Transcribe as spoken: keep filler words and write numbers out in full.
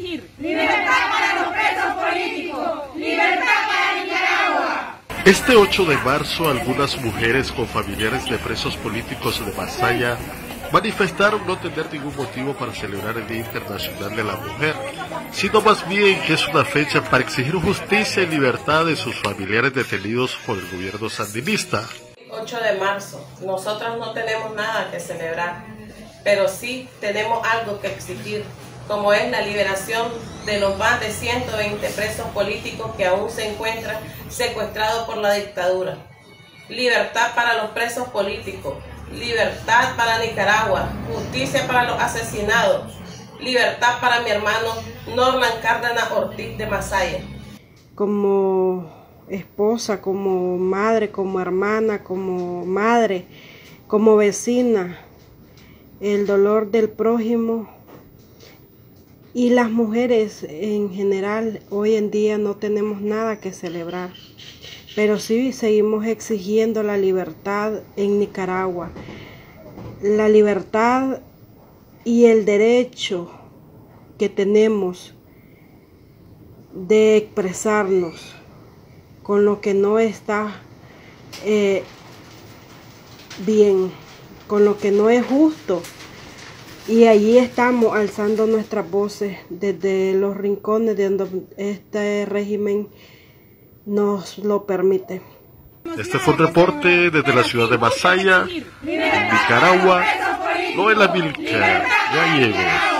exigir libertad para los presos políticos, libertad para Nicaragua. Este ocho de marzo, algunas mujeres con familiares de presos políticos de Masaya manifestaron no tener ningún motivo para celebrar el Día Internacional de la Mujer, sino más bien que es una fecha para exigir justicia y libertad de sus familiares detenidos por el gobierno sandinista. ocho de marzo, nosotras no tenemos nada que celebrar, pero sí tenemos algo que exigir, como es la liberación de los más de ciento veinte presos políticos que aún se encuentran secuestrados por la dictadura. Libertad para los presos políticos, libertad para Nicaragua, justicia para los asesinados, libertad para mi hermano Norlán Cárdenas Ortiz de Masaya. Como esposa, como madre, como hermana, como madre, como vecina, el dolor del prójimo y las mujeres en general hoy en día no tenemos nada que celebrar. Pero sí seguimos exigiendo la libertad en Nicaragua, la libertad y el derecho que tenemos de expresarnos con lo que no está eh, bien, con lo que no es justo. Y allí estamos alzando nuestras voces desde los rincones de donde este régimen nos lo permite. Este fue un reporte desde la ciudad de Masaya, Nicaragua. Noelia Vilca, Gallegos.